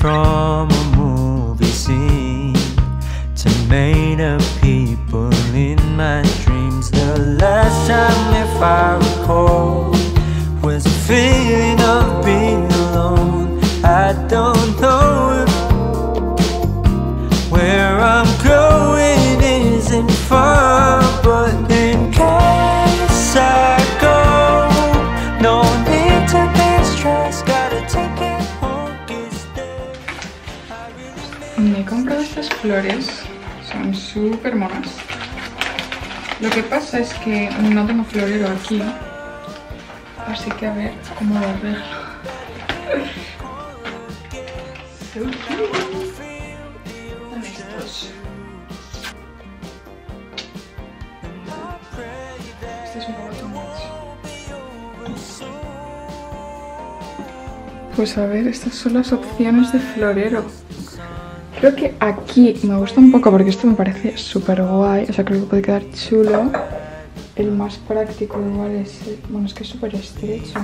From a movie scene to made up people in my dreams. The last time, if I recall, was a feeling of being alone. I don't know if where I'm going isn't far, but in case I go, no need to be stressed, gotta take it home. Me he comprado estas flores, son súper monas. Lo que pasa es que no tengo florero aquí, así que a ver cómo lo arreglo. So cute. Este es un poco too much. Pues a ver, estas son las opciones de florero. Creo que aquí me gusta un poco porque esto me parece súper guay. O sea, creo que puede quedar chulo. El más práctico igual es... Bueno, es que es súper estrecho.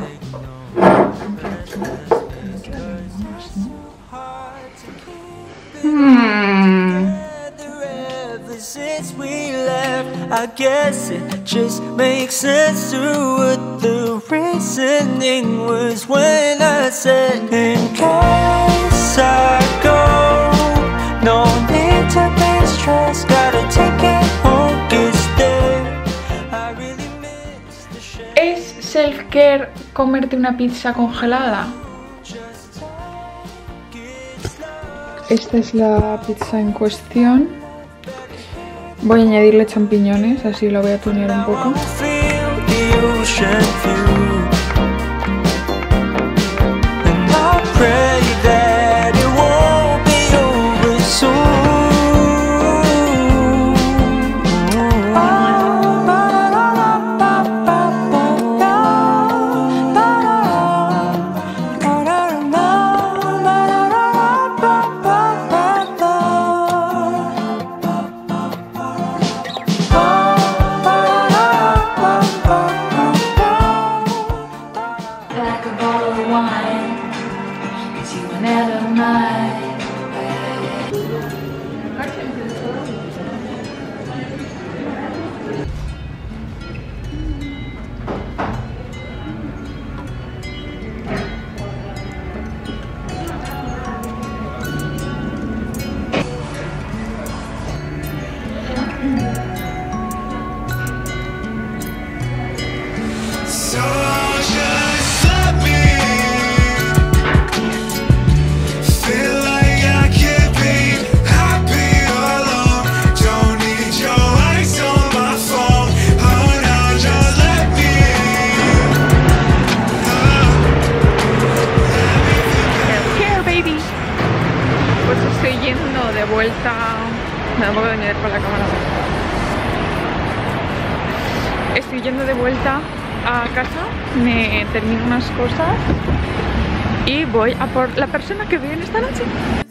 No need to be stressed, gotta take it home, it's there. I really miss the shit. ¿Es self-care comerte una pizza congelada? Esta es la pizza en cuestión. Voy a añadirle champiñones, así lo voy a tunear un poco. ahorita a casa, me termino unas cosas y voy a por la persona que viene esta noche.